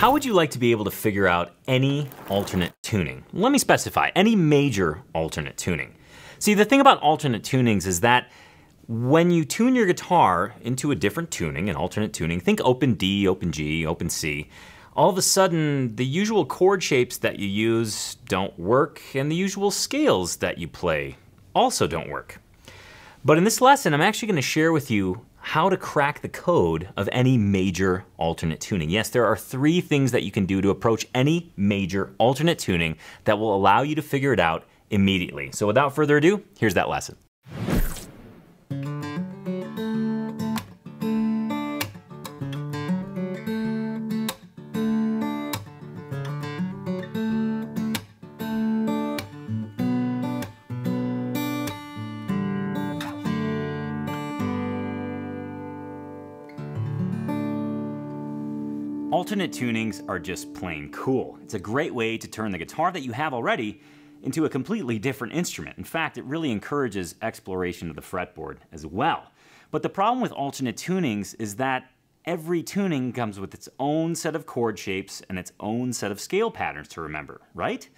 How would you like to be able to figure out any alternate tuning? Let me specify, any major alternate tuning. See, the thing about alternate tunings is that when you tune your guitar into a different tuning, an alternate tuning, think open D, open G, open C, all of a sudden the usual chord shapes that you use don't work and the usual scales that you play also don't work. But in this lesson, I'm actually going to share with you how to crack the code of any major alternate tuning. Yes, there are three things that you can do to approach any major alternate tuning that will allow you to figure it out immediately. So without further ado, here's that lesson. Alternate tunings are just plain cool. It's a great way to turn the guitar that you have already into a completely different instrument. In fact, it really encourages exploration of the fretboard as well. But the problem with alternate tunings is that every tuning comes with its own set of chord shapes and its own set of scale patterns to remember, right?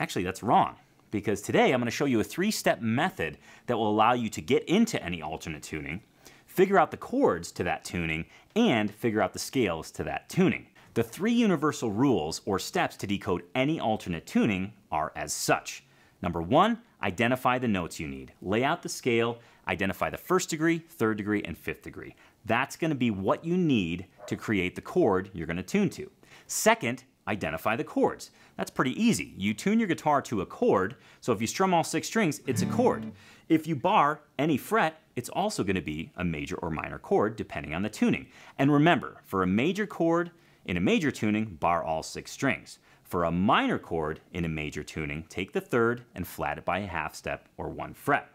Actually, that's wrong, because today I'm going to show you a three-step method that will allow you to get into any alternate tuning, figure out the chords to that tuning, and figure out the scales to that tuning. The three universal rules or steps to decode any alternate tuning are as such. Number one, identify the notes you need. Lay out the scale, identify the first degree, third degree, and fifth degree. That's going to be what you need to create the chord you're going to tune to. Second, identify the chords. That's pretty easy. You tune your guitar to a chord, so if you strum all six strings, it's a chord. If you bar any fret, it's also going to be a major or minor chord depending on the tuning. And remember, for a major chord in a major tuning, bar all six strings. For a minor chord in a major tuning, take the third and flat it by a half step or one fret.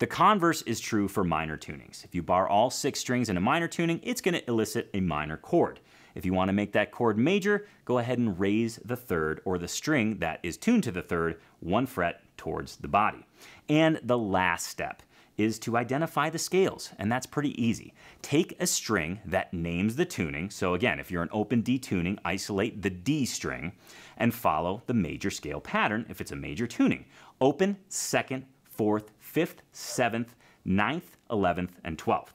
The converse is true for minor tunings. If you bar all six strings in a minor tuning, it's going to elicit a minor chord. If you want to make that chord major, go ahead and raise the third or the string that is tuned to the third one fret towards the body. And the last step is to identify the scales, and that's pretty easy. Take a string that names the tuning. So again, if you're an open D tuning, isolate the D string and follow the major scale pattern if it's a major tuning. Open, second, fourth, fifth, seventh, ninth, 11th, and 12th.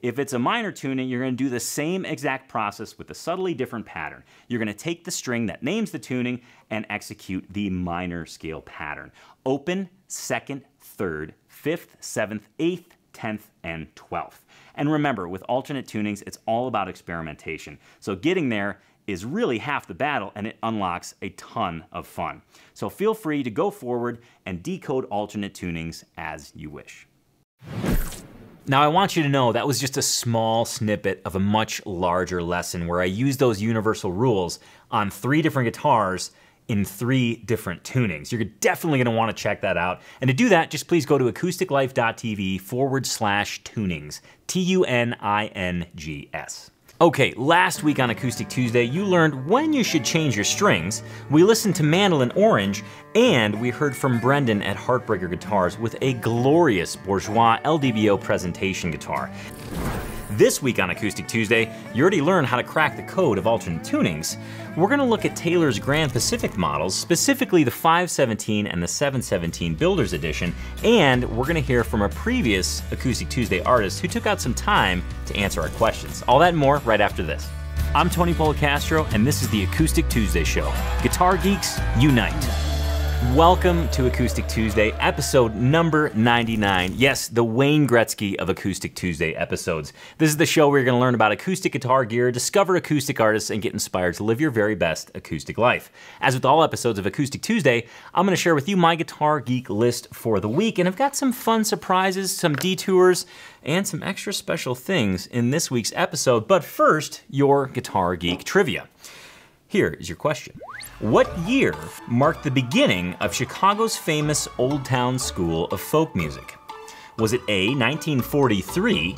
If it's a minor tuning, you're going to do the same exact process with a subtly different pattern. You're going to take the string that names the tuning and execute the minor scale pattern. Open, second, third, fifth, seventh, eighth, 10th, and 12th. And remember, with alternate tunings, it's all about experimentation. So getting there is really half the battle, and it unlocks a ton of fun. So feel free to go forward and decode alternate tunings as you wish. Now, I want you to know that was just a small snippet of a much larger lesson where I used those universal rules on three different guitars in three different tunings. You're definitely going to want to check that out. And to do that, just please go to acousticlife.tv/tunings, tunings. Okay, last week on Acoustic Tuesday, you learned when you should change your strings, we listened to Mandolin Orange, and we heard from Brendan at Heartbreaker Guitars with a glorious Bourgeois LDBO presentation guitar. This week on Acoustic Tuesday, you already learned how to crack the code of alternate tunings. We're going to look at Taylor's Grand Pacific models, specifically the 517 and the 717 Builder's Edition, and we're going to hear from a previous Acoustic Tuesday artist who took out some time to answer our questions. All that and more right after this. I'm Tony Polecastro, and this is the Acoustic Tuesday Show. Guitar Geeks Unite! Welcome to Acoustic Tuesday, episode number 99. Yes, the Wayne Gretzky of Acoustic Tuesday episodes. This is the show where you're going to learn about acoustic guitar gear, discover acoustic artists, and get inspired to live your very best acoustic life. As with all episodes of Acoustic Tuesday, I'm going to share with you my Guitar Geek list for the week, and I've got some fun surprises, some detours, and some extra special things in this week's episode. But first, your Guitar Geek trivia. Here is your question. What year marked the beginning of Chicago's famous Old Town School of Folk Music? Was it A, 1943,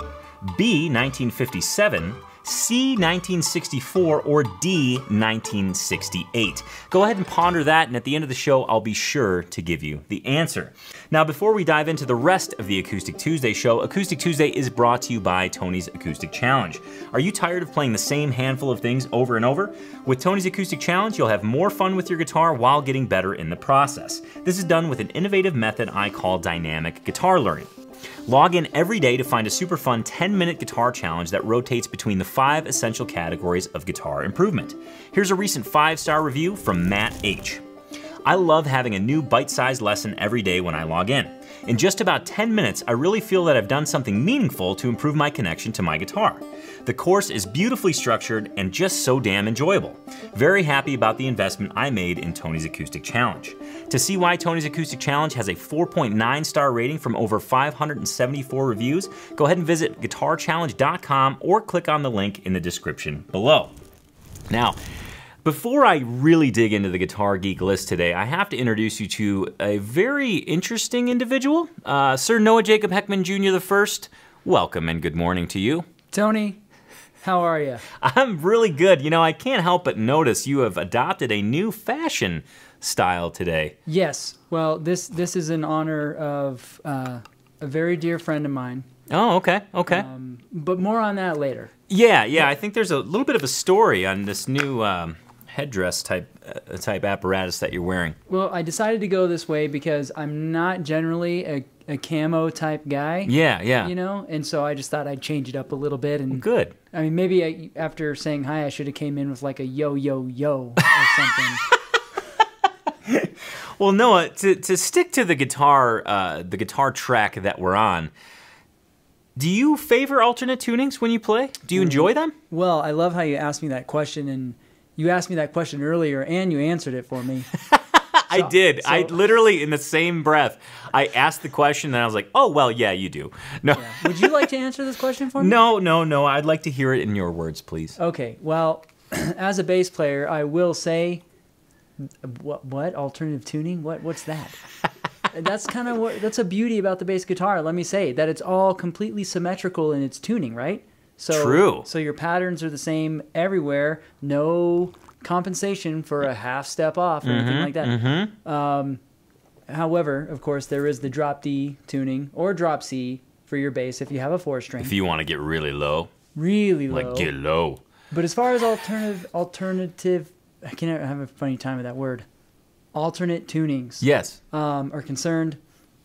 B, 1957, C 1964, or D 1968? Go ahead and ponder that, and at the end of the show, I'll be sure to give you the answer. Now, before we dive into the rest of the Acoustic Tuesday show, Acoustic Tuesday is brought to you by Tony's Acoustic Challenge. Are you tired of playing the same handful of things over and over? With Tony's Acoustic Challenge, you'll have more fun with your guitar while getting better in the process. This is done with an innovative method I call dynamic guitar learning. Log in every day to find a super fun 10-minute guitar challenge that rotates between the 5 essential categories of guitar improvement. Here's a recent 5-star review from Matt H. I love having a new bite-sized lesson every day when I log in. In just about 10 minutes, I really feel that I've done something meaningful to improve my connection to my guitar. The course is beautifully structured and just so damn enjoyable. Very happy about the investment I made in Tony's Acoustic Challenge. To see why Tony's Acoustic Challenge has a 4.9-star rating from over 574 reviews, go ahead and visit guitarchallenge.com or click on the link in the description below. Now, before I really dig into the Guitar Geek list today, I have to introduce you to a very interesting individual. Sir Noah Jacob Heckman Jr. I, welcome and good morning to you. Tony, how are you? I'm really good. You know, I can't help but notice you have adopted a new fashion style today. Yes. Well, this is in honor of a very dear friend of mine. Oh, okay, okay. But more on that later. Yeah, yeah, I think there's a little bit of a story on this new headdress type apparatus that you're wearing. Well, I decided to go this way because I'm not generally a camo type guy. Yeah, yeah. You know, and so I just thought I'd change it up a little bit. And good. I mean, maybe after saying hi, I should have came in with like a yo yo yo or something. Well, Noah, to stick to the guitar track that we're on. Do you favor alternate tunings when you play? Do you enjoy them? Well, I love how you asked me that question, and you asked me that question earlier, and you answered it for me. So, I did. So, I literally, in the same breath, I asked the question, and I was like, oh, well, yeah, you do. No. Yeah. Would you like to answer this question for me? No, no, no. I'd like to hear it in your words, please. Okay. Well, as a bass player, I will say, what? Alternative tuning? What's that? That's kind of what, that's a beauty about the bass guitar, let me say, that it's all completely symmetrical in its tuning, right? So, true. So your patterns are the same everywhere, no compensation for a half step off or anything like that. However, of course, there is the drop D tuning or drop C for your bass if you have a 4-string. If you want to get really low. Really low. Like, get low. But as far as alternative, I can't have a funny time with that word. Alternate tunings, yes, are concerned.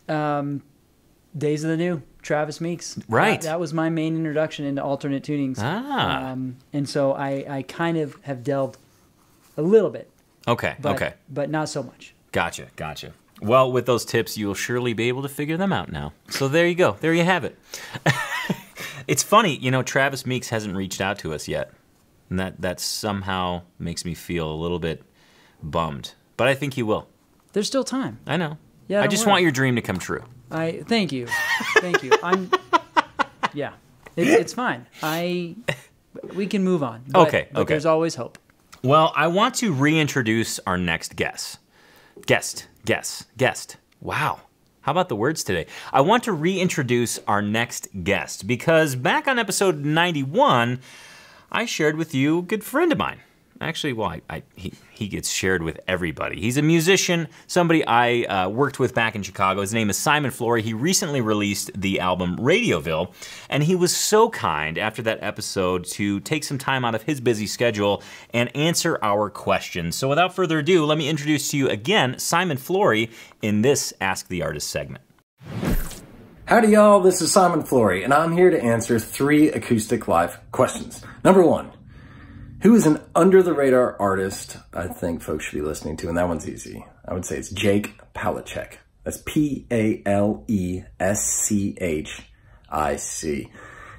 Days of the New, Travis Meeks. Right. That was my main introduction into alternate tunings. Ah. And so I kind of have delved a little bit. Okay, but not so much. Gotcha, gotcha. Well, with those tips, you'll surely be able to figure them out now. So there you go. There you have it. It's funny, you know, Travis Meeks hasn't reached out to us yet. And that somehow makes me feel a little bit bummed. But I think he will. There's still time. I know. Yeah. I just want your dream to come true. Thank you. Thank you. Yeah. It's fine. We can move on. But, okay. But there's always hope. Well, I want to reintroduce our next guest. Wow. How about the words today? I want to reintroduce our next guest because back on episode 91, I shared with you a good friend of mine. Actually, well, he gets shared with everybody. He's a musician, somebody I worked with back in Chicago. His name is Simon Flory. He recently released the album Radioville, and he was so kind after that episode to take some time out of his busy schedule and answer our questions. So without further ado, let me introduce to you again Simon Flory in this Ask the Artist segment. Howdy y'all, this is Simon Flory, and I'm here to answer 3 acoustic live questions. Number 1. Who is an under-the-radar artist I think folks should be listening to? And that one's easy. I would say it's Jake Palachick. That's P-A-L-E-S-C-H-I-C.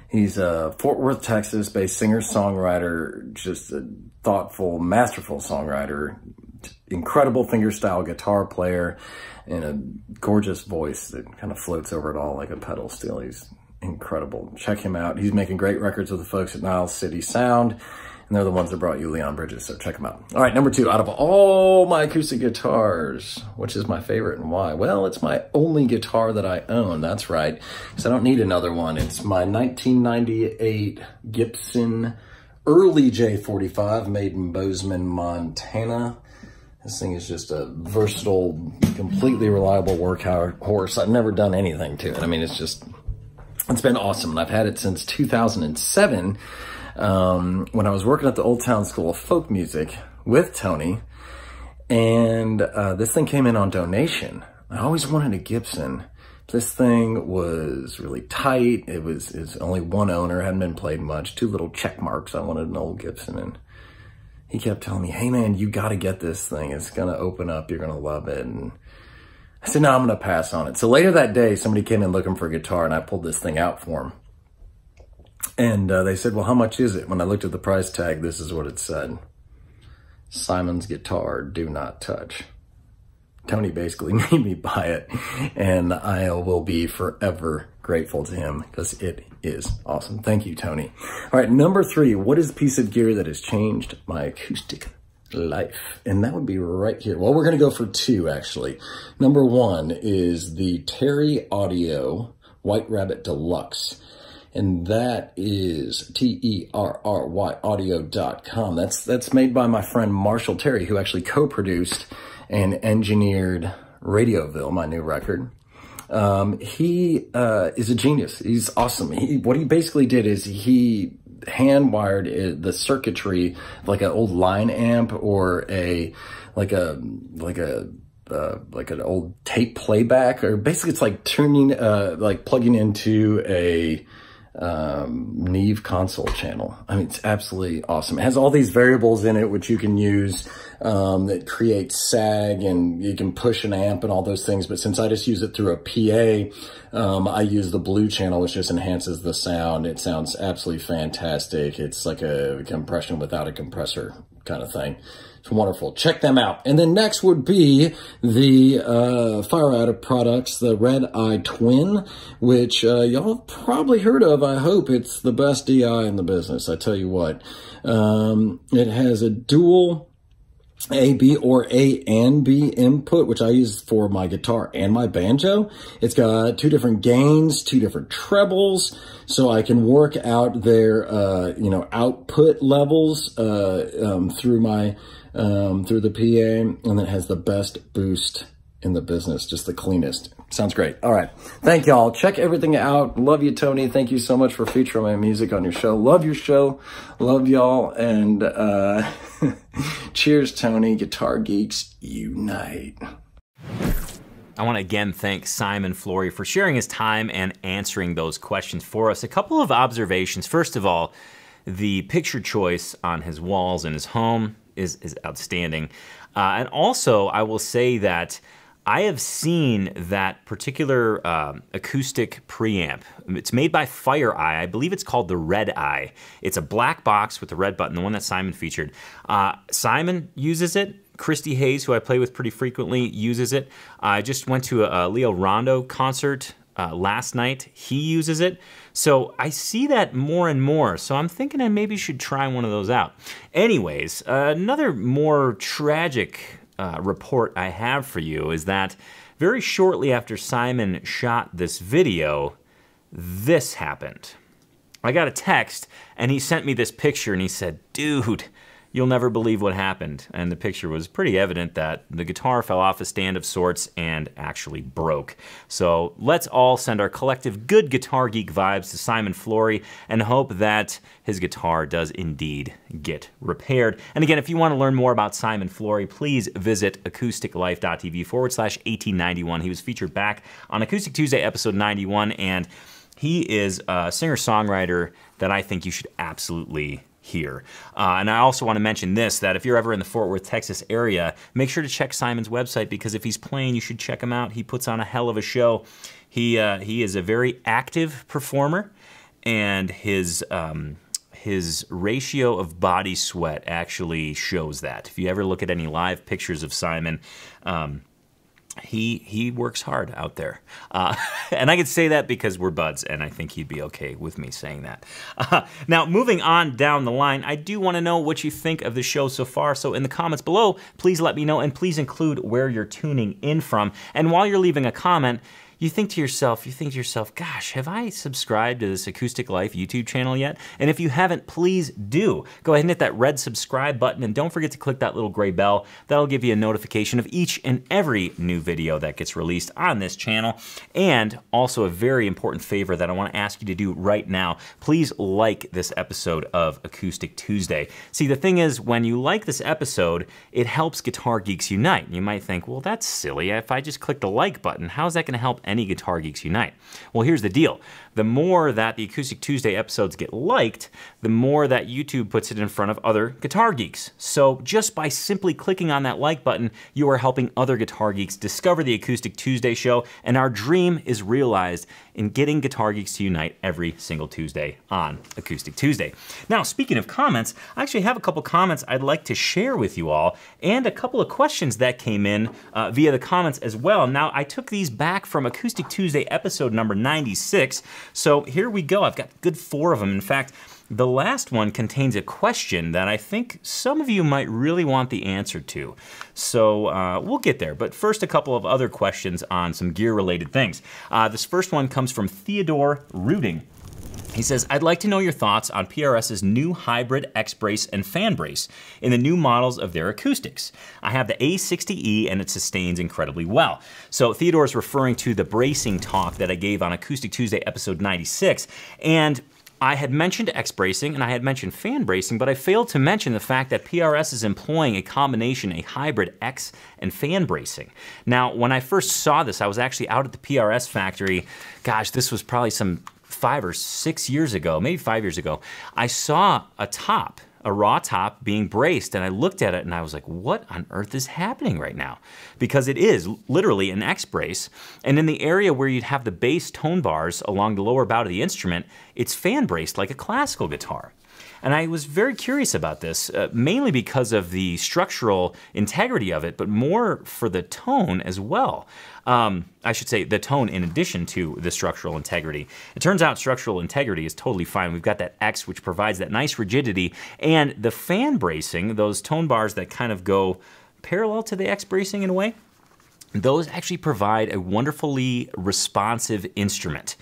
He's a Fort Worth, Texas-based singer-songwriter, just a thoughtful, masterful songwriter, incredible fingerstyle guitar player, and a gorgeous voice that kind of floats over it all like a pedal steel. He's incredible. Check him out. He's making great records with the folks at Nile City Sound. And they're the ones that brought you Leon Bridges, so check them out. All right, number 2, out of all my acoustic guitars, which is my favorite and why? Well, it's my only guitar that I own, that's right, because I don't need another one. It's my 1998 Gibson Early J45 made in Bozeman, Montana. This thing is just a versatile, completely reliable workhorse. I've never done anything to it. I mean, it's been awesome. And I've had it since 2007 when I was working at the Old Town School of Folk Music with Tony. And this thing came in on donation. I always wanted a Gibson. This thing was really tight. It was only one owner, hadn't been played much, two little check marks. I wanted an old Gibson, and he kept telling me, hey man, you gotta get this thing. It's gonna open up, you're gonna love it. And I said, no, I'm gonna pass on it. So later that day, somebody came in looking for a guitar and I pulled this thing out for him. And they said, well, how much is it? When I looked at the price tag, this is what it said. Simon's guitar, do not touch. Tony basically made me buy it, and I will be forever grateful to him because it is awesome. Thank you, Tony. All right, number 3, what is a piece of gear that has changed my acoustic life? And that would be right here. Well, we're going to go for 2, actually. Number 1 is the Terry Audio White Rabbit Deluxe. And that is Terry Audio.com. That's made by my friend Marshall Terry, who actually co-produced and engineered Radioville, my new record. He is a genius. He's awesome. What he basically did is he hand-wired the circuitry like an old line amp or like an old tape playback, or basically it's like plugging into a Neve console channel. I mean, it's absolutely awesome. It has all these variables in it, which you can use, that creates sag, and you can push an amp and all those things. But since I just use it through a PA, I use the blue channel, which just enhances the sound. It sounds absolutely fantastic. It's like a compression without a compressor kind of thing. It's wonderful. Check them out. And then next would be the FireEye products, the Red Eye Twin, which y'all have probably heard of. I hope it's the best DI in the business. I tell you what. It has a dual A/B or A and B input, which I use for my guitar and my banjo. It's got 2 different gains, 2 different trebles, so I can work out their output levels through my through the PA, and it has the best boost in the business, just the cleanest. Sounds great. All right. Thank y'all. Check everything out. Love you, Tony. Thank you so much for featuring my music on your show. Love your show. Love y'all. And cheers, Tony. Guitar Geeks Unite. I want to again thank Simon Flory for sharing his time and answering those questions for us. A couple of observations. First of all, the picture choice on his walls in his home is outstanding. And also, I will say that I have seen that particular acoustic preamp. It's made by FireEye. I believe it's called the Red Eye. It's a black box with the red button, the one that Simon featured. Simon uses it. Christy Hayes, who I play with pretty frequently, uses it. I just went to a Leo Rondo concert last night. He uses it. So I see that more and more, so I'm thinking I maybe should try one of those out. Anyways, another more tragic report I have for you is that very shortly after Simon shot this video, this happened. I got a text, and he sent me this picture, and he said, dude, you'll never believe what happened. And the picture was pretty evident that the guitar fell off a stand of sorts and actually broke. So let's all send our collective good guitar geek vibes to Simon Flory and hope that his guitar does indeed get repaired. And again, if you want to learn more about Simon Flory, please visit acousticlife.tv/1891. He was featured back on Acoustic Tuesday, episode 91, and he is a singer-songwriter that I think you should absolutely hear. And I also want to mention this, that if you're ever in the Fort Worth, Texas area, make sure to check Simon's website, because if he's playing, you should check him out. He puts on a hell of a show. He is a very active performer, and his ratio of body sweat actually shows that. If you ever look at any live pictures of Simon, he works hard out there. And I can say that because we're buds, and I think he'd be okay with me saying that. Now, moving on down the line, I do want to know what you think of the show so far. So in the comments below, please let me know, and please include where you're tuning in from. And while you're leaving a comment, you think to yourself, gosh, have I subscribed to this Acoustic Life YouTube channel yet? And if you haven't, please do. Go ahead and hit that red subscribe button, and don't forget to click that little gray bell. That'll give you a notification of each and every new video that gets released on this channel. And also a very important favor that I want to ask you to do right now, please like this episode of Acoustic Tuesday. See, the thing is, when you like this episode, it helps Guitar Geeks Unite. You might think, well, that's silly. If I just click the like button, how's that going to help any Guitar Geeks Unite? Well, here's the deal. The more that the Acoustic Tuesday episodes get liked, the more that YouTube puts it in front of other guitar geeks. So just by simply clicking on that like button, you are helping other guitar geeks discover the Acoustic Tuesday show, and our dream is realized in getting guitar geeks to unite every single Tuesday on Acoustic Tuesday. Now, speaking of comments, I actually have a couple comments I'd like to share with you all, and a couple of questions that came in via the comments as well. Now, I took these back from Acoustic Tuesday episode number 96, so here we go. I've got a good 4 of them. In fact, the last one contains a question that I think some of you might really want the answer to. So we'll get there, but first a couple of other questions on some gear-related things. This first one comes from Theodore Ruding. He says, I'd like to know your thoughts on PRS's new hybrid X-Brace and Fan Brace in the new models of their acoustics. I have the A60E and it sustains incredibly well. So Theodore is referring to the bracing talk that I gave on Acoustic Tuesday episode 96, and I had mentioned X-bracing and I had mentioned fan bracing, but I failed to mention the fact that PRS is employing a combination, a hybrid X and fan bracing. Now, when I first saw this, I was actually out at the PRS factory. Gosh, this was probably some 5 or 6 years ago, maybe 5 years ago. I saw a top, a raw top being braced, and I looked at it and I was like, what on earth is happening right now? Because it is literally an X-brace, and in the area where you'd have the bass tone bars along the lower bout of the instrument, it's fan braced like a classical guitar. And I was very curious about this, mainly because of the structural integrity of it, but more for the tone as well. I should say the tone in addition to the structural integrity. It turns out structural integrity is totally fine. We've got that X, which provides that nice rigidity, and the fan bracing, those tone bars that kind of go parallel to the X bracing in a way, those actually provide a wonderfully responsive instrument.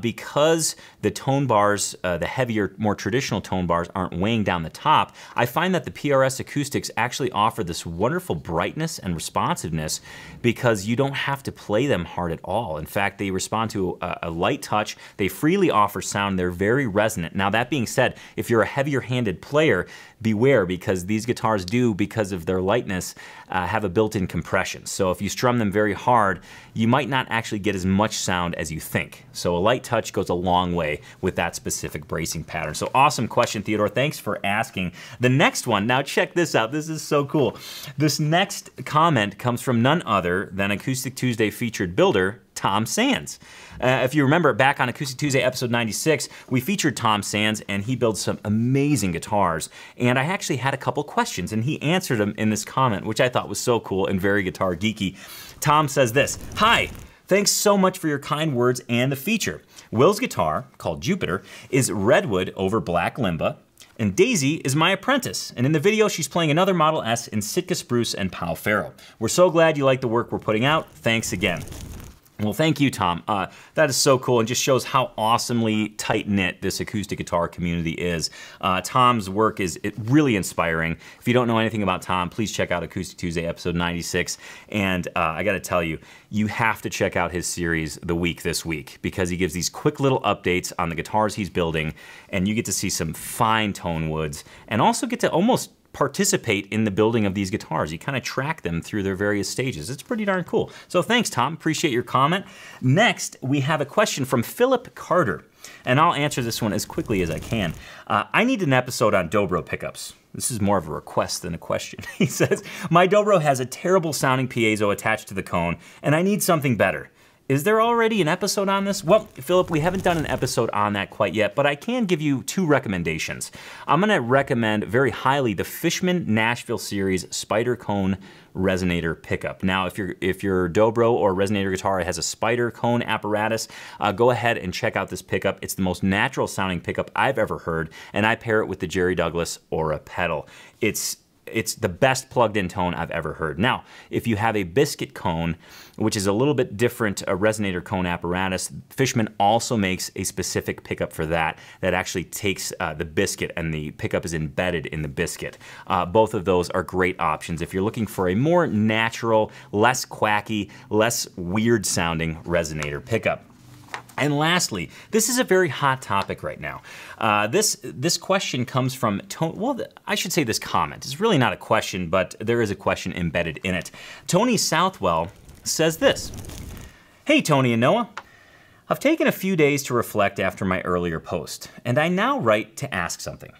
Because the tone bars, the heavier, more traditional tone bars aren't weighing down the top, I find that the PRS acoustics actually offer this wonderful brightness and responsiveness because you don't have to play them hard at all. In fact, they respond to a light touch, they freely offer sound, they're very resonant. Now that being said, if you're a heavier-handed player, beware, because these guitars do, because of their lightness, have a built-in compression. So if you strum them very hard, you might not actually get as much sound as you think. So a light touch goes a long way with that specific bracing pattern. So awesome question, Theodore. Thanks for asking. The next one, now check this out. This is so cool. This next comment comes from none other than Acoustic Tuesday featured builder, Tom Sands. If you remember back on Acoustic Tuesday episode 96, we featured Tom Sands, and he builds some amazing guitars. And I actually had a couple questions, and he answered them in this comment, which I thought was so cool and very guitar geeky. Tom says this, hi, thanks so much for your kind words and the feature. Will's guitar, called Jupiter, is redwood over black limba, and Daisy is my apprentice, and in the video she's playing another Model S in Sitka spruce and Palo Faro. We're so glad you like the work we're putting out. Thanks again. Well, thank you, Tom. That is so cool and just shows how awesomely tight-knit this acoustic guitar community is. Tom's work is really inspiring. If you don't know anything about Tom, please check out Acoustic Tuesday episode 96. And I gotta tell you, you have to check out his series, The Week This Week, because he gives these quick little updates on the guitars he's building, and you get to see some fine tone woods, and also get to almost participate in the building of these guitars. You kind of track them through their various stages. It's pretty darn cool. So thanks, Tom, appreciate your comment. Next, we have a question from Philip Carter, and I'll answer this one as quickly as I can. I need an episode on Dobro pickups. This is more of a request than a question. He says, my Dobro has a terrible sounding piezo attached to the cone, and I need something better. Is there already an episode on this? Well, Philip, we haven't done an episode on that quite yet, but I can give you 2 recommendations. I'm gonna recommend very highly the Fishman Nashville series Spider Cone Resonator pickup. Now, if your Dobro or Resonator guitar has a spider cone apparatus, go ahead and check out this pickup. It's the most natural sounding pickup I've ever heard, and I pair it with the Jerry Douglas Aura pedal. It's it's the best plugged in tone I've ever heard. Now, if you have a biscuit cone, which is a little bit different, a resonator cone apparatus, Fishman also makes a specific pickup for that, that actually takes the biscuit, and the pickup is embedded in the biscuit. Both of those are great options if you're looking for a more natural, less quacky, less weird sounding resonator pickup. And lastly, this is a very hot topic right now. This question comes from Tony, well, I should say this comment. It's really not a question, but there is a question embedded in it. Tony Southwell says this. Hey, Tony and Noah. I've taken a few days to reflect after my earlier post, and I now write to ask something.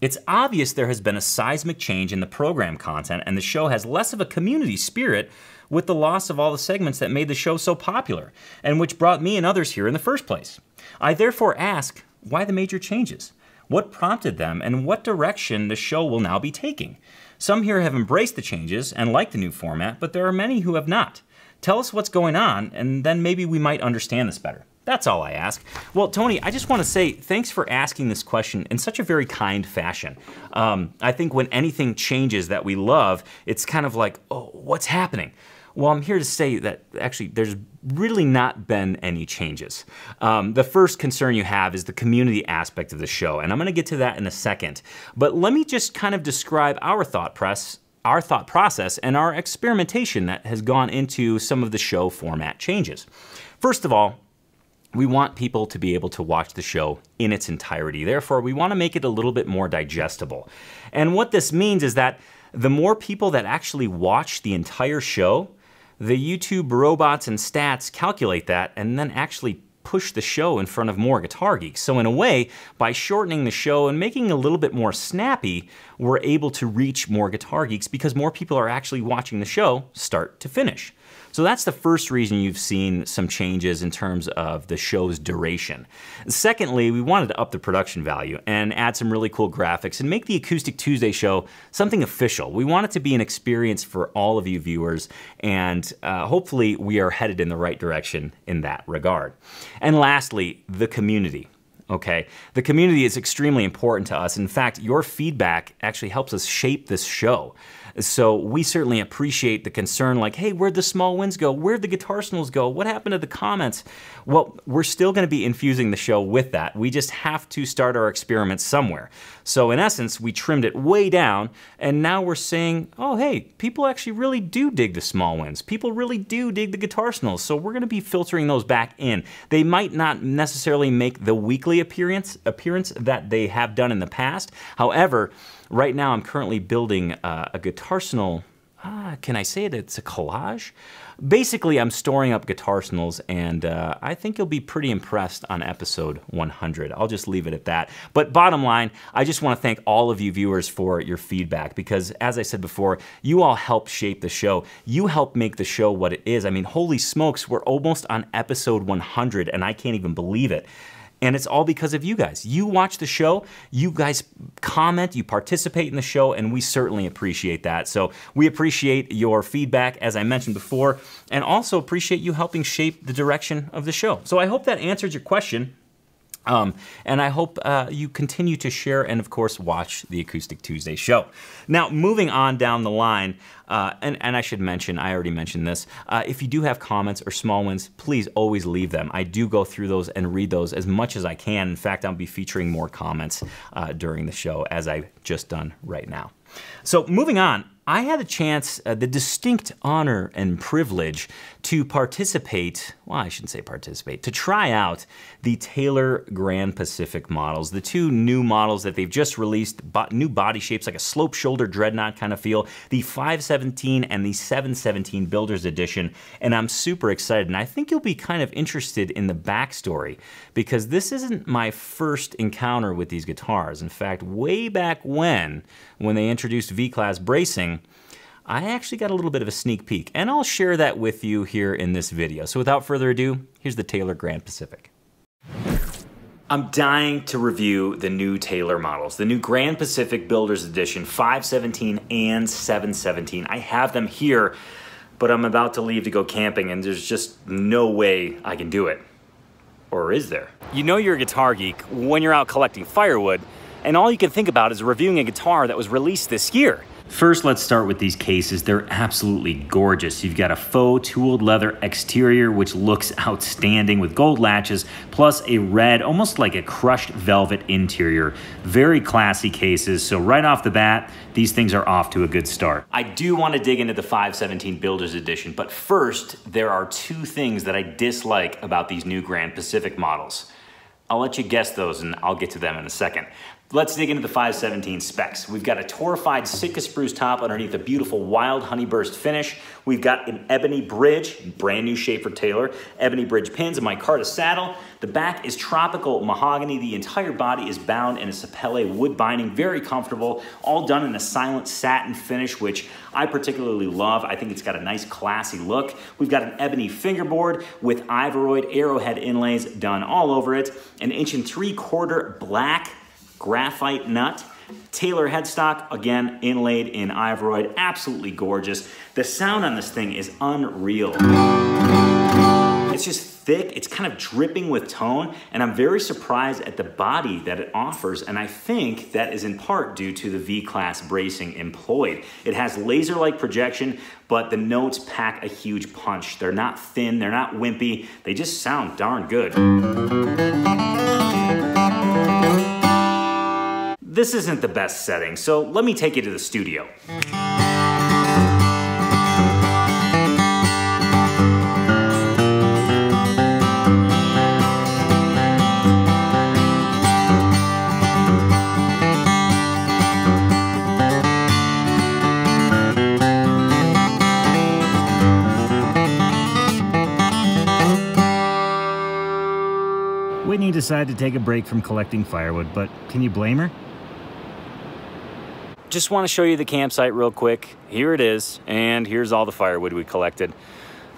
It's obvious there has been a seismic change in the program content, and the show has less of a community spirit with the loss of all the segments that made the show so popular, and which brought me and others here in the first place. I therefore ask, why the major changes? What prompted them, and what direction the show will now be taking? Some here have embraced the changes and like the new format, but there are many who have not. Tell us what's going on, and then maybe we might understand this better. That's all I ask. Well, Tony, I just want to say thanks for asking this question in such a very kind fashion. I think when anything changes that we love, it's kind of like, oh, what's happening? Well, I'm here to say that actually there's really not been any changes. The first concern you have is the community aspect of the show, and I'm going to get to that in a second. But let me just kind of describe our thought process and our experimentation that has gone into some of the show format changes. First of all, we want people to be able to watch the show in its entirety. Therefore, we want to make it a little bit more digestible. And what this means is that the more people that actually watch the entire show, the YouTube robots and stats calculate that and then actually push the show in front of more guitar geeks. So in a way, by shortening the show and making it a little bit more snappy, we're able to reach more guitar geeks because more people are actually watching the show start to finish. So that's the first reason you've seen some changes in terms of the show's duration. Secondly, we wanted to up the production value and add some really cool graphics and make the Acoustic Tuesday show something official. We want it to be an experience for all of you viewers, and hopefully we are headed in the right direction in that regard. And lastly, the community. Okay, the community is extremely important to us. In fact, your feedback actually helps us shape this show. So we certainly appreciate the concern, like, hey, where'd the small wins go? Where'd the guitar signals go? What happened to the comments? Well, we're still gonna be infusing the show with that. We just have to start our experiments somewhere. So in essence, we trimmed it way down, and now we're saying, oh, hey, people actually really do dig the small wins. People really do dig the guitar signals. So we're gonna be filtering those back in. They might not necessarily make the weekly appearance that they have done in the past. However, right now, I'm currently building a guitarsenal, can I say it? It's a collage? Basically, I'm storing up guitarsenals, and I think you'll be pretty impressed on episode 100. I'll just leave it at that. But bottom line, I just want to thank all of you viewers for your feedback, because as I said before, you all help shape the show. You help make the show what it is. I mean, holy smokes, we're almost on episode 100, and I can't even believe it. And it's all because of you guys. You watch the show, you guys comment, you participate in the show, and we certainly appreciate that. So we appreciate your feedback, as I mentioned before, and also appreciate you helping shape the direction of the show. So I hope that answered your question. And I hope you continue to share and, of course, watch the Acoustic Tuesday show. Now, moving on down the line, and I should mention, I already mentioned this, if you do have comments or small wins, please always leave them. I do go through those and read those as much as I can. In fact, I'll be featuring more comments during the show, as I've just done right now. So moving on, I had a chance, the distinct honor and privilege to participate, well, I shouldn't say participate, to try out the Taylor Grand Pacific models, the two new models that they've just released, new body shapes, like a slope shoulder dreadnought kind of feel, the 517 and the 717 Builders Edition, and I'm super excited, and I think you'll be kind of interested in the backstory, because this isn't my first encounter with these guitars. In fact, way back when they introduced V-Class bracing, I actually got a little bit of a sneak peek, and I'll share that with you here in this video. So without further ado, here's the Taylor Grand Pacific. I'm dying to review the new Taylor models, the new Grand Pacific Builders Edition 517 and 717. I have them here, but I'm about to leave to go camping, and there's just no way I can do it. Or is there? You know you're a guitar geek when you're out collecting firewood, and all you can think about is reviewing a guitar that was released this year. First, let's start with these cases. They're absolutely gorgeous. You've got a faux tooled leather exterior, which looks outstanding with gold latches, plus a red, almost like a crushed velvet interior. Very classy cases. So right off the bat, these things are off to a good start. I do want to dig into the 517 Builder's Edition, but first, there are two things that I dislike about these new Grand Pacific models. I'll let you guess those and I'll get to them in a second. Let's dig into the 517 specs. We've got a torrified Sitka spruce top underneath a beautiful wild honeyburst finish. We've got an ebony bridge, brand new shape for Taylor, ebony bridge pins, a micarta saddle. The back is tropical mahogany. The entire body is bound in a sapele wood binding, very comfortable, all done in a silent satin finish, which I particularly love. I think it's got a nice classy look. We've got an ebony fingerboard with ivoroid arrowhead inlays done all over it, an 1 3/4" black graphite nut, Taylor headstock, again, inlaid in ivoroid, absolutely gorgeous. The sound on this thing is unreal. It's just thick, it's kind of dripping with tone, and I'm very surprised at the body that it offers, and I think that is in part due to the V-Class bracing employed. It has laser-like projection, but the notes pack a huge punch. They're not thin, they're not wimpy, they just sound darn good. This isn't the best setting, so let me take you to the studio. Whitney decided to take a break from collecting firewood, but can you blame her? Just want to show you the campsite real quick. Here it is, and here's all the firewood we collected.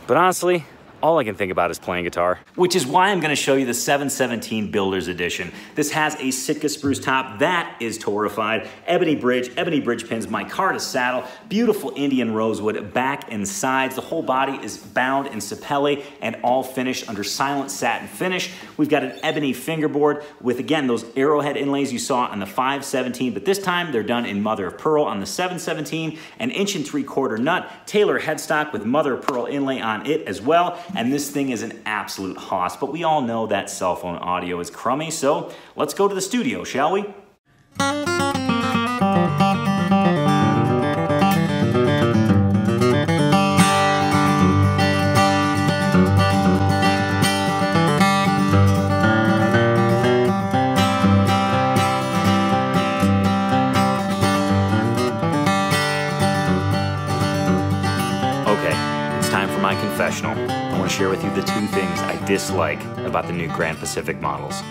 But honestly, all I can think about is playing guitar. Which is why I'm going to show you the 717 Builder's Edition. This has a Sitka spruce top that is torrified, ebony bridge pins, micarta saddle, beautiful Indian rosewood back and sides. The whole body is bound in sapele and all finished under silent satin finish. We've got an ebony fingerboard with, again, those arrowhead inlays you saw on the 517, but this time they're done in mother of pearl on the 717, an 1 3/4" nut, Taylor headstock with mother of pearl inlay on it as well. And this thing is an absolute hoss, but we all know that cell phone audio is crummy, so let's go to the studio, shall we? Okay, it's time for my confessional. I want to share with you the two things I dislike about the new Grand Pacific models.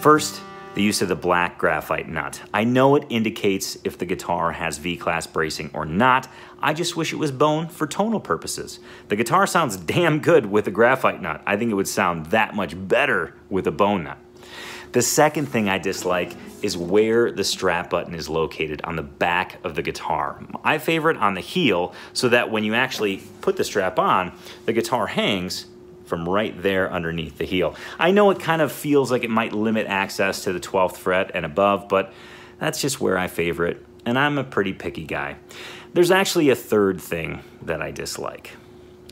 First, the use of the black graphite nut. I know it indicates if the guitar has V-Class bracing or not. I just wish it was bone for tonal purposes. The guitar sounds damn good with a graphite nut. I think it would sound that much better with a bone nut. The second thing I dislike is where the strap button is located on the back of the guitar. I favor it on the heel so that when you actually put the strap on, the guitar hangs from right there underneath the heel. I know it kind of feels like it might limit access to the 12th fret and above, but that's just where I favor it, and I'm a pretty picky guy. There's actually a third thing that I dislike,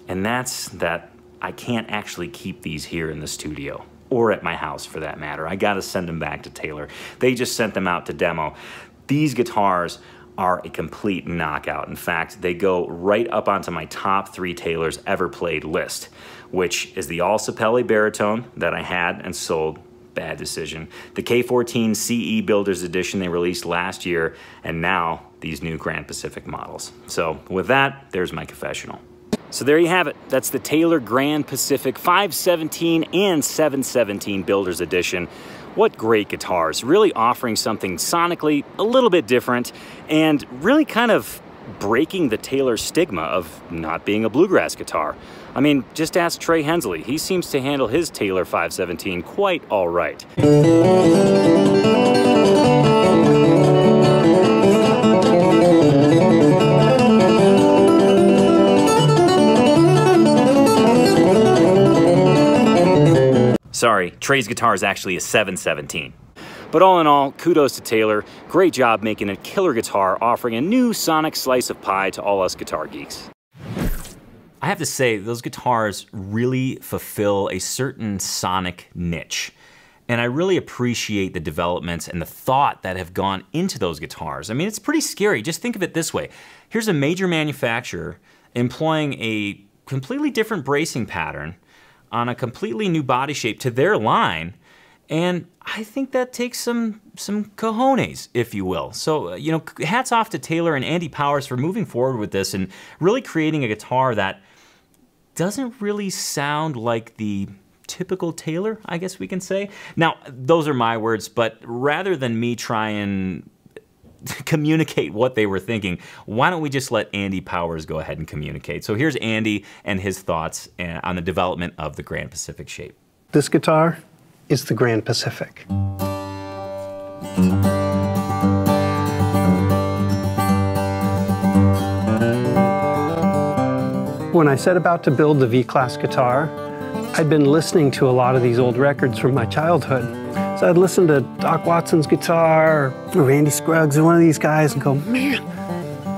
and that's that I can't actually keep these here in the studio. Or at my house for that matter. I gotta send them back to Taylor. They just sent them out to demo. These guitars are a complete knockout. In fact, they go right up onto my top 3 Taylor's ever played list, which is the all sapele baritone that I had and sold, bad decision. The K14 CE Builder's Edition they released last year, and now these new Grand Pacific models. So with that, there's my confessional. So there you have it. That's the Taylor Grand Pacific 517 and 717 Builder's Edition. What great guitars, really offering something sonically a little bit different and really kind of breaking the Taylor stigma of not being a bluegrass guitar. I mean, just ask Trey Hensley. He seems to handle his Taylor 517 quite all right. Sorry, Trey's guitar is actually a 717. But all in all, kudos to Taylor. Great job making a killer guitar, offering a new sonic slice of pie to all us guitar geeks. I have to say, those guitars really fulfill a certain sonic niche. And I really appreciate the developments and the thought that have gone into those guitars. I mean, it's pretty scary. Just think of it this way. Here's a major manufacturer employing a completely different bracing pattern on a completely new body shape to their line. And I think that takes some cojones, if you will. So, you know, hats off to Taylor and Andy Powers for moving forward with this and really creating a guitar that doesn't really sound like the typical Taylor, I guess we can say. Now, those are my words, but rather than me try and communicate what they were thinking, why don't we just let Andy Powers go ahead and communicate? So here's Andy and his thoughts on the development of the Grand Pacific shape. This guitar is the Grand Pacific. When I set about to build the V-Class guitar, I'd been listening to a lot of these old records from my childhood. So I'd listen to Doc Watson's guitar, or Randy Scruggs, or one of these guys, and go, man,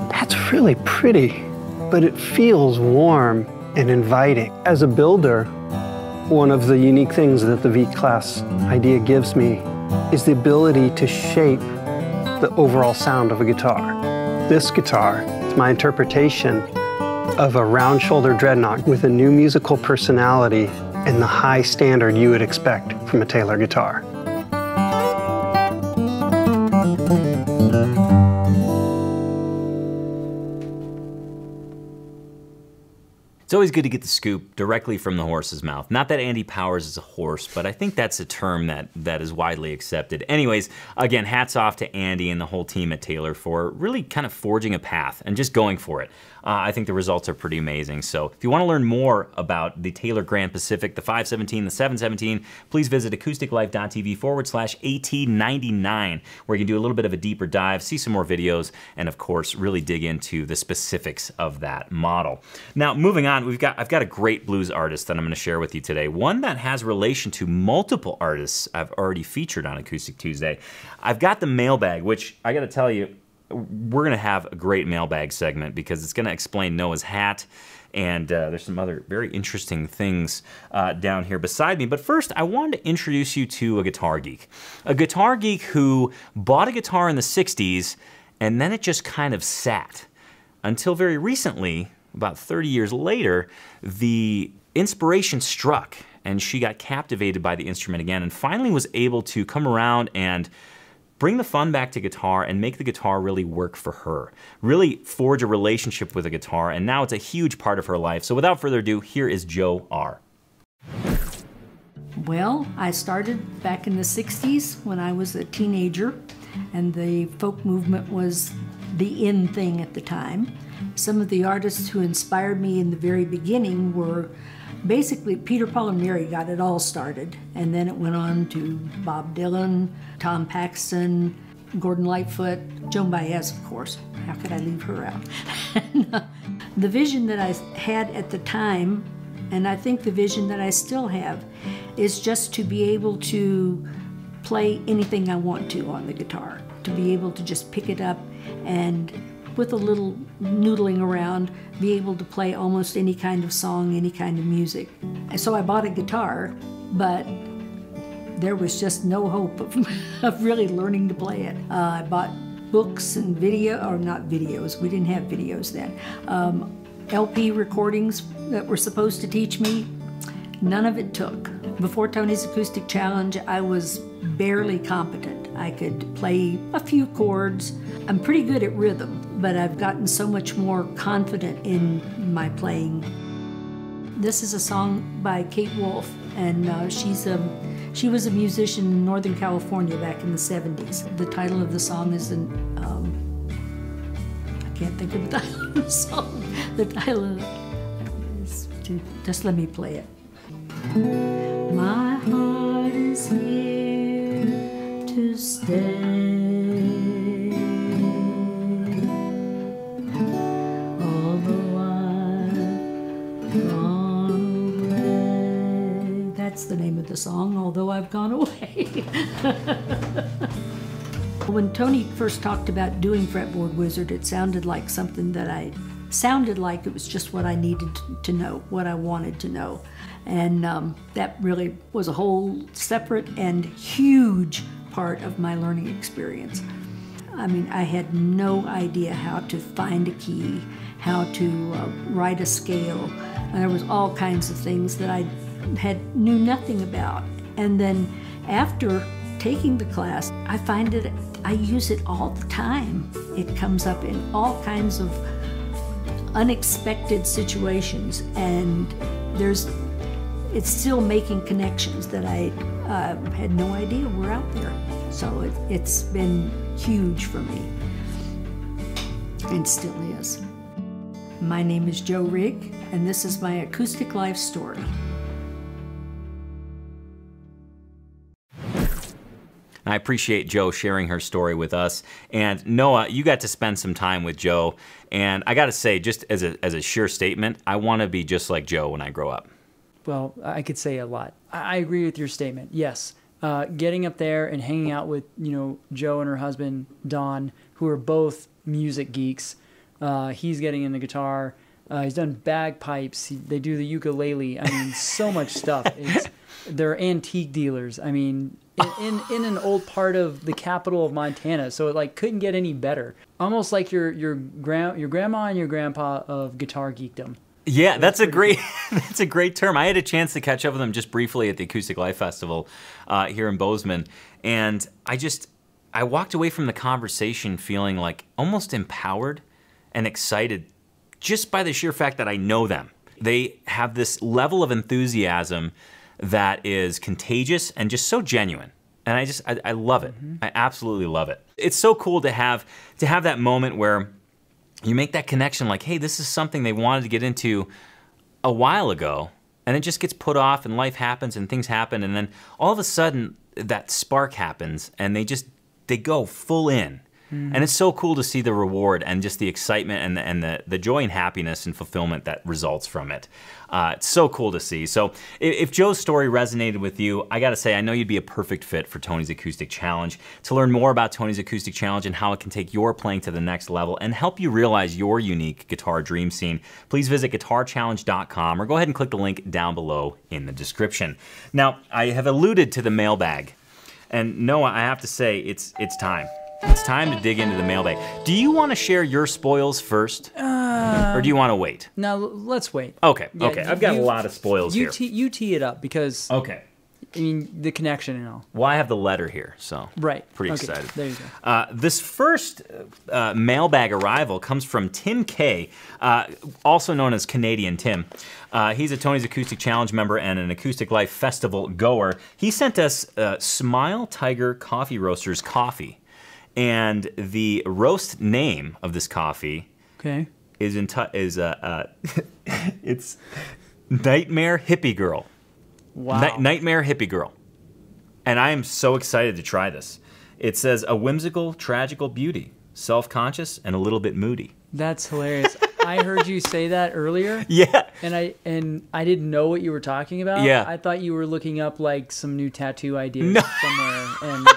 that's really pretty. But it feels warm and inviting. As a builder, one of the unique things that the V-Class idea gives me is the ability to shape the overall sound of a guitar. This guitar, it's my interpretation of a round shoulder dreadnought with a new musical personality and the high standard you would expect from a Taylor guitar. It's always good to get the scoop directly from the horse's mouth. Not that Andy Powers is a horse, but I think that's a term that is widely accepted. Anyways, again, hats off to Andy and the whole team at Taylor for really kind of forging a path and just going for it. I think the results are pretty amazing. So if you want to learn more about the Taylor Grand Pacific, the 517, the 717, please visit acousticlife.tv/AT99, where you can do a little bit of a deeper dive, see some more videos, and of course, really dig into the specifics of that model. Now, moving on, I've got a great blues artist that I'm going to share with you today. One that has relation to multiple artists I've already featured on Acoustic Tuesday. I've got the mailbag, which I got to tell you, we're going to have a great mailbag segment because it's going to explain Noah's hat, and there's some other very interesting things down here beside me. But first, I wanted to introduce you to a guitar geek who bought a guitar in the 60s, and then it just kind of sat until very recently. About 30 years later, the inspiration struck and she got captivated by the instrument again and finally was able to come around and bring the fun back to guitar and make the guitar really work for her. Really forge a relationship with a guitar, and now it's a huge part of her life. So without further ado, here is Jo R. Well, I started back in the 60s when I was a teenager, and the folk movement was the in thing at the time. Some of the artists who inspired me in the very beginning were basically Peter, Paul, and Mary got it all started, and then it went on to Bob Dylan, Tom Paxton, Gordon Lightfoot, Joan Baez, of course. How could I leave her out? The vision that I had at the time, and I think the vision that I still have, is just to be able to play anything I want to on the guitar, to be able to just pick it up and with a little noodling around, be able to play almost any kind of song, any kind of music. So I bought a guitar, but there was just no hope of really learning to play it. I bought books and we didn't have videos then. LP recordings that were supposed to teach me, none of it took. Before Tony's Acoustic Challenge, I was barely competent. I could play a few chords. I'm pretty good at rhythm, but I've gotten so much more confident in my playing. This is a song by Kate Wolf, and she was a musician in Northern California back in the 70s. The title of the song is I can't think of the title of the song. The title of it is, just let me play it. My heart is here to stay, although I've gone away. That's the name of the song, Although I've Gone Away. when Tony first talked about doing Fretboard Wizard, it sounded like something that it was just what I needed to know, what I wanted to know. And that really was a whole separate and huge part of my learning experience. I mean, I had no idea how to find a key, how to write a scale. And there was all kinds of things that I knew nothing about. And then after taking the class, I find it, I use it all the time. It comes up in all kinds of unexpected situations, and it's still making connections that I had no idea were out there. So it's been huge for me, and still is. My name is Jo Rigg, and this is my acoustic life story. I appreciate Jo sharing her story with us. And Noah, you got to spend some time with Jo. And I gotta say, just as a sheer statement, I wanna be just like Jo when I grow up. Well, I could say a lot. I agree with your statement, yes. Getting up there and hanging out with, you know, Jo and her husband, Don, who are both music geeks. He's getting into guitar. He's done bagpipes. They do the ukulele. I mean, so much stuff. They're antique dealers. I mean, in an old part of the capital of Montana, so it like couldn't get any better. Almost like your grandma and your grandpa of guitar geekdom. Yeah, that's a great term. I had a chance to catch up with them just briefly at the Acoustic Life Festival here in Bozeman, and I walked away from the conversation feeling like almost empowered and excited just by the sheer fact that I know them. They have this level of enthusiasm that is contagious and just so genuine. And I love it. Mm-hmm. I absolutely love it. It's so cool to have that moment where you make that connection like, hey, this is something they wanted to get into a while ago, and it just gets put off, and life happens and things happen, and then all of a sudden that spark happens and they go full in. Mm-hmm. And it's so cool to see the reward and just the excitement and the joy and happiness and fulfillment that results from it. It's so cool to see. So if Jo's story resonated with you, I gotta say, I know you'd be a perfect fit for Tony's Acoustic Challenge. To learn more about Tony's Acoustic Challenge and how it can take your playing to the next level and help you realize your unique guitar dream scene, please visit guitarchallenge.com or go ahead and click the link down below in the description. Now, I have alluded to the mailbag, and Noah, I have to say, it's time. It's time to dig into the mailbag. Do you want to share your spoils first? Or do you want to wait? No, let's wait. Okay, yeah, okay. I've got a lot of spoils here. You tee it up because... Okay. I mean, the connection and all. Well, I have the letter here, so... Right. Pretty excited. There you go. This first mailbag arrival comes from Tim K, also known as Canadian Tim. He's a Tony's Acoustic Challenge member and an Acoustic Life Festival goer. He sent us Smile Tiger Coffee Roasters coffee. And the roast name of this coffee it's Nightmare Hippie Girl. Wow. Nightmare Hippie Girl. And I am so excited to try this. It says, a whimsical, tragical beauty, self-conscious, and a little bit moody. That's hilarious. I heard you say that earlier. Yeah. And I didn't know what you were talking about. Yeah. I thought you were looking up like some new tattoo ideas somewhere. And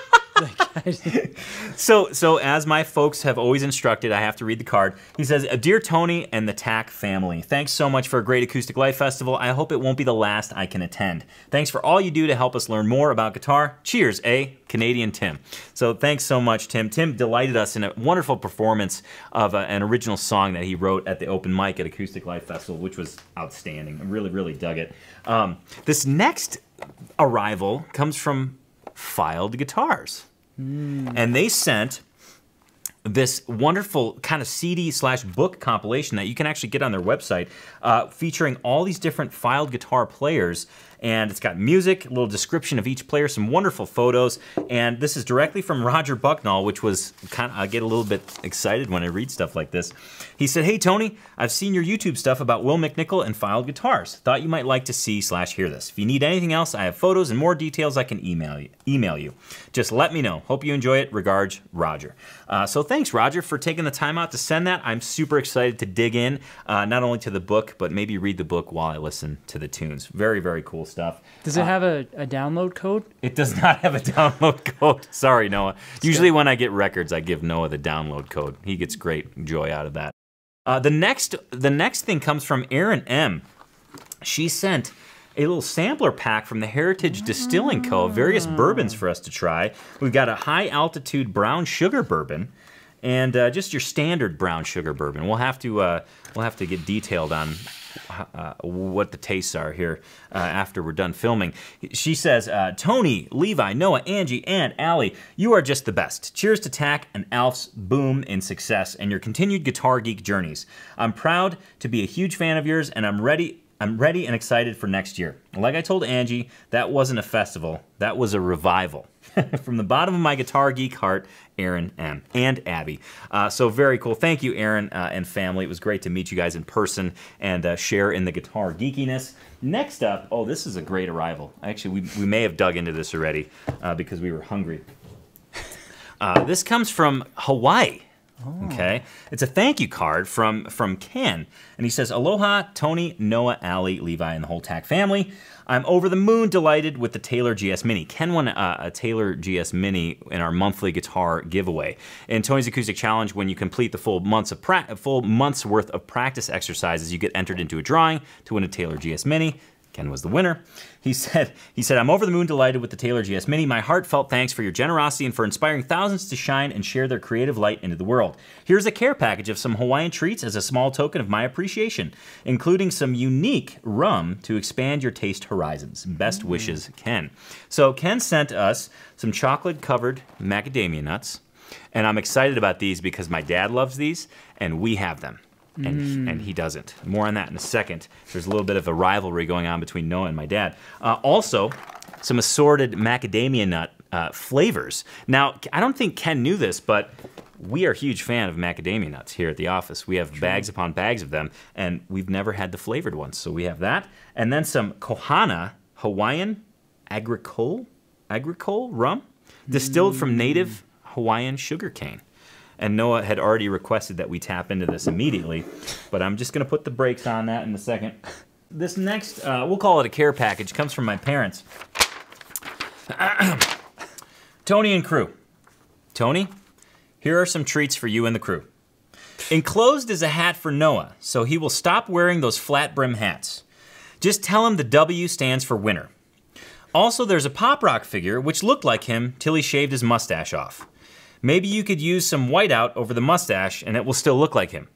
so as my folks have always instructed, I have to read the card. He says, Dear Tony and the Tack family, thanks so much for a great Acoustic Life Festival. I hope it won't be the last I can attend. Thanks for all you do to help us learn more about guitar. Cheers, eh? Canadian Tim. So thanks so much, Tim. Tim delighted us in a wonderful performance of an original song that he wrote at the open mic at Acoustic Life Festival, which was outstanding. I really, really dug it. This next arrival comes from Filed Guitars. Mm. And they sent this wonderful kind of CD/book compilation that you can actually get on their website, featuring all these different filed guitar players. And it's got music, a little description of each player, some wonderful photos. And this is directly from Roger Bucknall, which was kind of, I get a little bit excited when I read stuff like this. He said, hey, Tony, I've seen your YouTube stuff about Will McNichol and filed guitars. Thought you might like to see/hear this. If you need anything else, I have photos and more details I can email you. Just let me know. Hope you enjoy it. Regards, Roger. So thank thanks, Roger, for taking the time out to send that. I'm super excited to dig in, not only to the book, but maybe read the book while I listen to the tunes. Very, very cool stuff. Does it have a download code? It does not have a download code. Sorry, Noah. Usually when I get records, I give Noah the download code. He gets great joy out of that. The next thing comes from Erin M. She sent a little sampler pack from the Heritage Distilling Co. Various bourbons for us to try. We've got a high altitude brown sugar bourbon, and just your standard brown sugar bourbon. We'll have to get detailed on what the tastes are here after we're done filming. She says, Tony, Levi, Noah, Angie, and Allie, you are just the best. Cheers to Tack and Alf's boom in success and your continued guitar geek journeys. I'm proud to be a huge fan of yours, and I'm ready and excited for next year. Like I told Angie, that wasn't a festival, that was a revival. From the bottom of my guitar geek heart, Erin M. and Abby. So very cool. Thank you, Erin and family. It was great to meet you guys in person and share in the guitar geekiness. Next up, oh, this is a great arrival. Actually, we may have dug into this already because we were hungry. This comes from Hawaii. Oh. Okay, it's a thank you card from Ken, and he says, Aloha, Tony, Noah, Allie, Levi, and the whole Tack family. I'm over the moon delighted with the Taylor GS Mini. Ken won a Taylor GS Mini in our monthly guitar giveaway. In Tony's Acoustic Challenge, when you complete the full month's worth of practice exercises, you get entered into a drawing to win a Taylor GS Mini. Ken was the winner. He said, I'm over the moon delighted with the Taylor GS Mini. My heartfelt thanks for your generosity and for inspiring thousands to shine and share their creative light into the world. Here's a care package of some Hawaiian treats as a small token of my appreciation, including some unique rum to expand your taste horizons. Best wishes, Ken. So Ken sent us some chocolate-covered macadamia nuts, and I'm excited about these because my dad loves these, and we have them. And he doesn't. More on that in a second. There's a little bit of a rivalry going on between Noah and my dad. Also, some assorted macadamia nut flavors. Now, I don't think Ken knew this, but we are a huge fan of macadamia nuts here at the office. We have bags upon bags of them, and we've never had the flavored ones, so we have that. And then some Kohana Hawaiian agricole rum, distilled from native Hawaiian sugarcane. And Noah had already requested that we tap into this immediately, but I'm just gonna put the brakes on that in a second. This next, we'll call it a care package, comes from my parents. Tony and crew. Tony, here are some treats for you and the crew. Enclosed is a hat for Noah, so he will stop wearing those flat brim hats. Just tell him the W stands for winter. Also, there's a pop rock figure which looked like him till he shaved his mustache off. Maybe you could use some whiteout over the mustache and it will still look like him.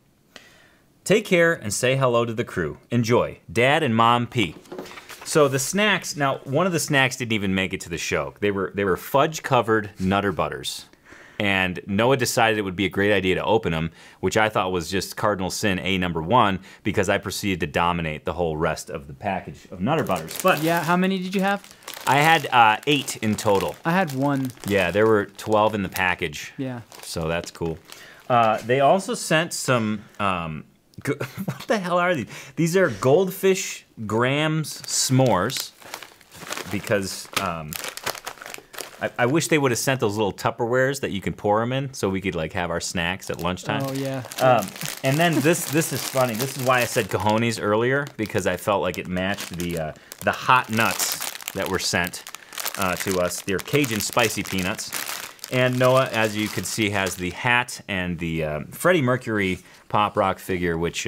Take care and say hello to the crew. Enjoy. Dad and Mom P. So the snacks, now one of the snacks didn't even make it to the show. They were fudge-covered Nutter Butters. And Noah decided it would be a great idea to open them, which I thought was just cardinal sin number 1, because I proceeded to dominate the whole rest of the package of Nutter Butters. But yeah, how many did you have? I had 8 in total. I had 1. Yeah, there were 12 in the package. Yeah. So that's cool. They also sent some, what the hell are these? These are Goldfish Grams S'mores, because I wish they would have sent those little Tupperwares that you can pour them in so we could like have our snacks at lunchtime. Oh, yeah. And then this is funny. This is why I said cojones earlier, because I felt like it matched the hot nuts that were sent to us. They're Cajun spicy peanuts. And Noah, as you can see, has the hat and the Freddie Mercury pop rock figure, which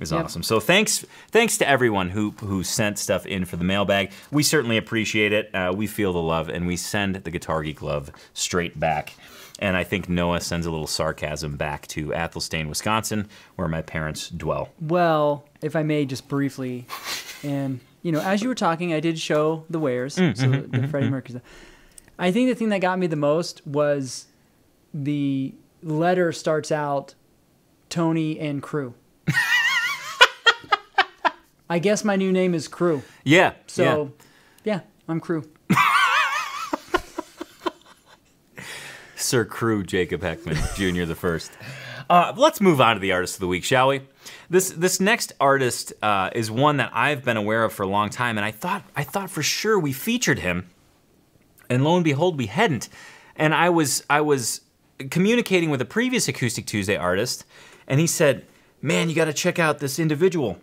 is awesome. So thanks to everyone who sent stuff in for the mailbag. We certainly appreciate it. We feel the love, and we send the Guitar Geek love straight back. And I think Noah sends a little sarcasm back to Athelstane, Wisconsin, where my parents dwell. Well, if I may just briefly, and you know, as you were talking, I did show the wares, so the Freddie Mercury stuff. I think the thing that got me the most was the letter starts out, Tony and crew. I guess my new name is Crew. Yeah. So, yeah I'm Crew. Sir Crew Jacob Heckman Jr. the first. Let's move on to the Artist of the Week, shall we? This next artist is one that I've been aware of for a long time, and I thought for sure we featured him, and lo and behold, we hadn't. And I was communicating with a previous Acoustic Tuesday artist, and he said, man, you gotta check out this individual.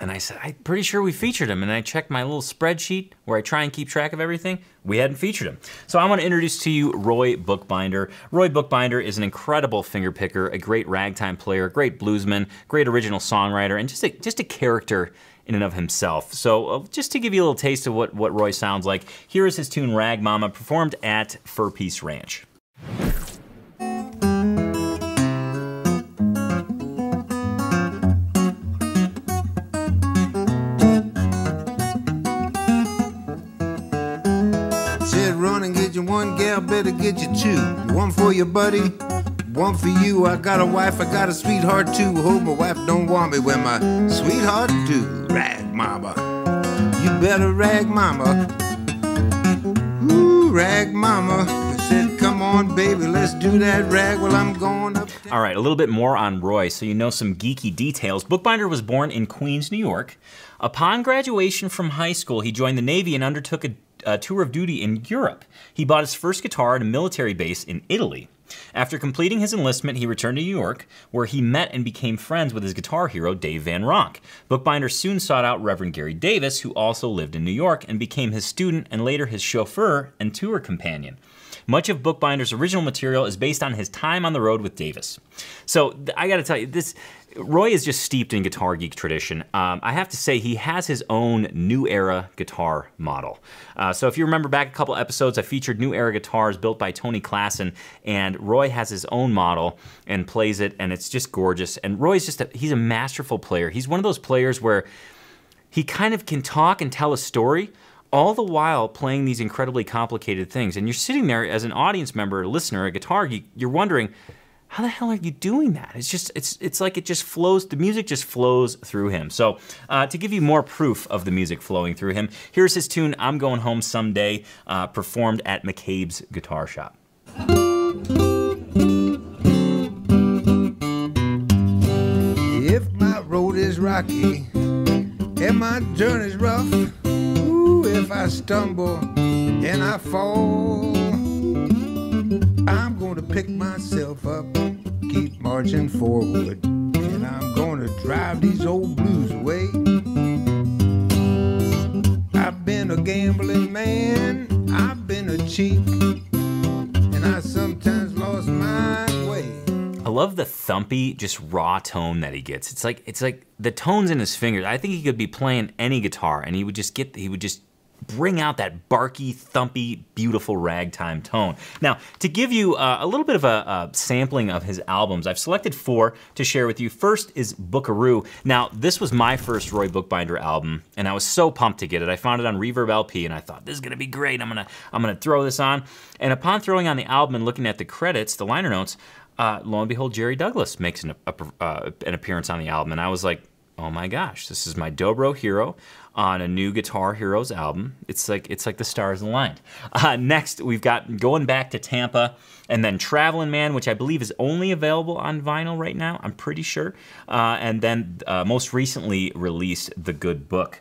And I said, I'm pretty sure we featured him. And I checked my little spreadsheet where I try and keep track of everything. We hadn't featured him. So I want to introduce to you Roy Bookbinder. Roy Bookbinder is an incredible finger picker, a great ragtime player, great bluesman, great original songwriter, and just a character in and of himself. So just to give you a little taste of what Roy sounds like, here is his tune Rag Mama, performed at Fur Peace Ranch. Better get you two, one for your buddy, one for you. I got a wife, I got a sweetheart too. Hope my wife don't want me when my sweetheart do. Rag mama, you better rag mama. Ooh, rag mama. I said, come on baby, let's do that rag while I'm going up. All right, a little bit more on Roy, so you know some geeky details. Bookbinder was born in Queens, New York. Upon graduation from high school, he joined the Navy and undertook a tour of duty in Europe. He bought his first guitar at a military base in Italy. After completing his enlistment, he returned to New York, where he met and became friends with his guitar hero, Dave Van Ronk. Bookbinder soon sought out Reverend Gary Davis, who also lived in New York, and became his student and later his chauffeur and tour companion. Much of Bookbinder's original material is based on his time on the road with Davis. So I gotta tell you, this Roy is just steeped in guitar geek tradition. I have to say, he has his own new era guitar model. So if you remember back a couple episodes, I featured new era guitars built by Tony Klassen, and Roy has his own model and plays it, and it's just gorgeous. And Roy's just, he's a masterful player. He's one of those players where he kind of can talk and tell a story, all the while playing these incredibly complicated things. And you're sitting there as an audience member, a listener, a guitar geek, you're wondering, how the hell are you doing that? It's just, it's like it just flows, the music just flows through him. So to give you more proof of the music flowing through him, here's his tune, I'm Going Home Someday, performed at McCabe's Guitar Shop. If my road is rocky and my journey's rough, ooh, if I stumble and I fall, I'm gonna pick myself up, keep marching forward, and I'm gonna drive these old blues away. I've been a gambling man, I've been a cheat, and I sometimes lost my way. I love the thumpy, just raw tone that he gets. It's like the tones in his fingers. I think he could be playing any guitar and he would just get, he would just bring out that barky, thumpy, beautiful ragtime tone. Now, to give you a little bit of a sampling of his albums, I've selected four to share with you. First is Bookaroo. Now, this was my first Roy Bookbinder album, and I was so pumped to get it. I found it on Reverb LP, and I thought, this is gonna be great. I'm gonna throw this on. And upon throwing on the album and looking at the credits, the liner notes, lo and behold, Jerry Douglas makes an appearance on the album, and I was like, oh my gosh, this is my Dobro hero on a new Guitar Heroes album. It's like the stars aligned. Next, we've got Going Back to Tampa, and then Traveling Man, which I believe is only available on vinyl right now, I'm pretty sure. And then most recently released, The Good Book.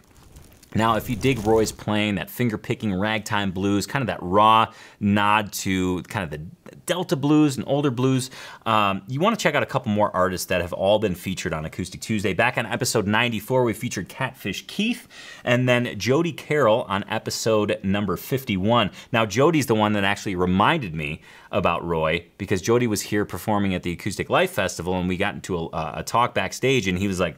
Now, if you dig Roy's playing, that finger-picking ragtime blues, kind of that raw nod to kind of the Delta blues and older blues, you want to check out a couple more artists that have all been featured on Acoustic Tuesday. Back on episode 94, we featured Catfish Keith, and then Jody Carroll on episode number 51. Now, Jody's the one that actually reminded me about Roy, because Jody was here performing at the Acoustic Life Festival, and we got into a talk backstage, and he was like,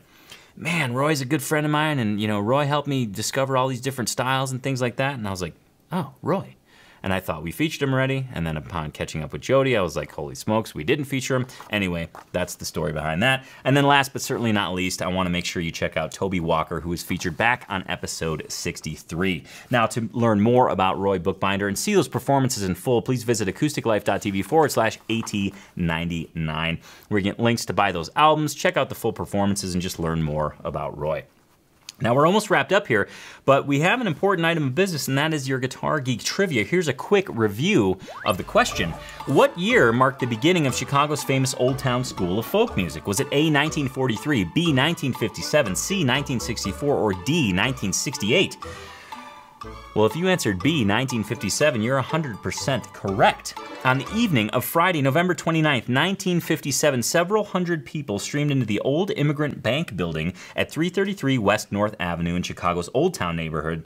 man, Roy's a good friend of mine, and you know, Roy helped me discover all these different styles and things like that. And I was like, oh, Roy. And I thought we featured him already, and then upon catching up with Jody, I was like, holy smokes, we didn't feature him. Anyway, that's the story behind that. And then last but certainly not least, I wanna make sure you check out Toby Walker, who was featured back on episode 63. Now, to learn more about Roy Bookbinder and see those performances in full, please visit acousticlife.tv/AT99, where you get links to buy those albums, check out the full performances, and just learn more about Roy. Now, we're almost wrapped up here, but we have an important item of business, and that is your Guitar Geek trivia. Here's a quick review of the question. What year marked the beginning of Chicago's famous Old Town School of Folk Music? Was it A, 1943, B, 1957, C, 1964, or D, 1968? Well, if you answered B, 1957, you're 100% correct. On the evening of Friday, November 29th, 1957, several hundred people streamed into the old Immigrant Bank building at 333 West North Avenue in Chicago's Old Town neighborhood,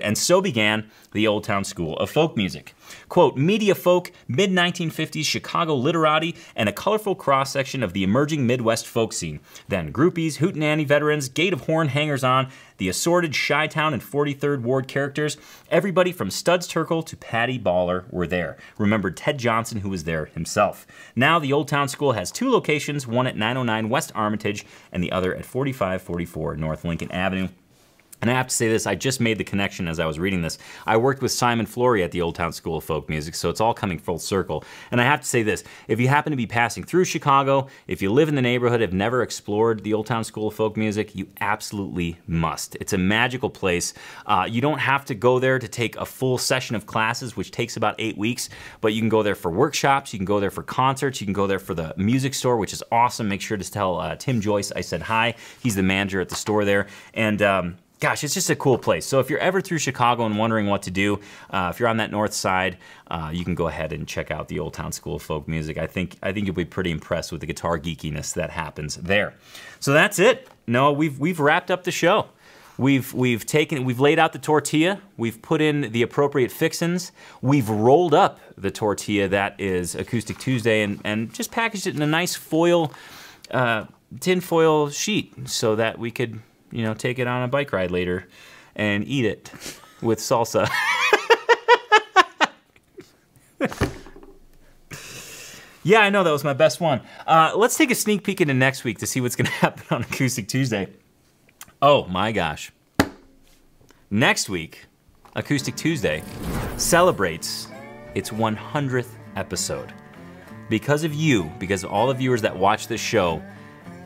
and so began the Old Town School of Folk Music. Quote, media folk, mid-1950s Chicago literati, and a colorful cross-section of the emerging Midwest folk scene. Then groupies, hootenanny veterans, gate of horn hangers-on, the assorted Chi-Town and 43rd Ward characters, everybody from Studs Terkel to Patty Baller were there. Remembered Ted Johnson, who was there himself. Now the Old Town School has two locations, one at 909 West Armitage and the other at 4544 North Lincoln Avenue. And I have to say this, I just made the connection as I was reading this. I worked with Simon Flory at the Old Town School of Folk Music, so it's all coming full circle. And I have to say this, if you happen to be passing through Chicago, if you live in the neighborhood, have never explored the Old Town School of Folk Music, you absolutely must. It's a magical place. You don't have to go there to take a full session of classes, which takes about 8 weeks, but you can go there for workshops, you can go there for concerts, you can go there for the music store, which is awesome. Make sure to tell Tim Joyce I said hi. He's the manager at the store there. And gosh, it's just a cool place. So if you're ever through Chicago and wondering what to do, if you're on that north side, you can go ahead and check out the Old Town School of Folk Music. I think you'll be pretty impressed with the guitar geekiness that happens there. So that's it. No, we've wrapped up the show. We've laid out the tortilla. We've put in the appropriate fixins. We've rolled up the tortilla that is Acoustic Tuesday and just packaged it in a nice foil, tinfoil sheet so that we could, you know, take it on a bike ride later and eat it with salsa. Yeah, I know, that was my best one. Let's take a sneak peek into next week to see what's gonna happen on Acoustic Tuesday. Oh my gosh. Next week, Acoustic Tuesday celebrates its 100th episode. Because of you, because of all the viewers that watch this show,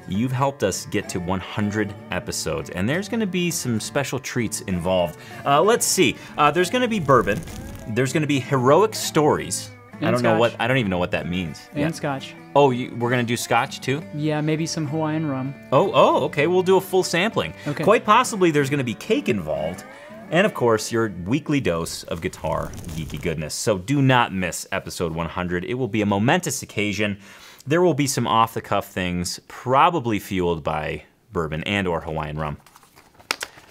you've helped us get to 100 episodes, and there's gonna be some special treats involved. Let's see, there's gonna be bourbon, there's gonna be heroic stories. And I don't know what, I don't even know what that means. And yeah. Scotch. Oh, we're gonna do scotch too? Yeah, maybe some Hawaiian rum. Oh, okay, we'll do a full sampling. Okay. Quite possibly there's gonna be cake involved, and of course, your weekly dose of guitar geeky goodness. So do not miss episode 100. It will be a momentous occasion. There will be some off-the-cuff things, probably fueled by bourbon and or Hawaiian rum.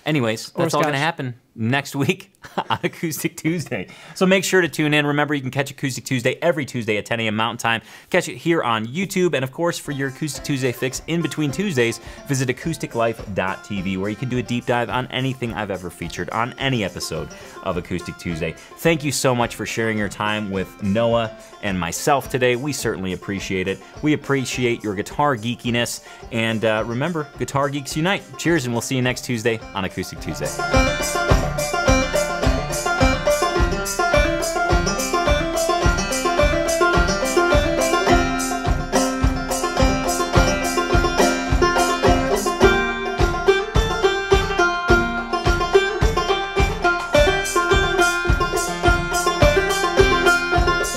Anyways, that's all gonna happen next week on Acoustic Tuesday. So make sure to tune in. Remember, you can catch Acoustic Tuesday every Tuesday at 10 a.m. Mountain Time. Catch it here on YouTube. And of course, for your Acoustic Tuesday fix in between Tuesdays, visit acousticlife.tv, where you can do a deep dive on anything I've ever featured on any episode of Acoustic Tuesday. Thank you so much for sharing your time with Noah and myself today. We certainly appreciate it. We appreciate your guitar geekiness. And remember, Guitar Geeks Unite. Cheers, and we'll see you next Tuesday on Acoustic Tuesday.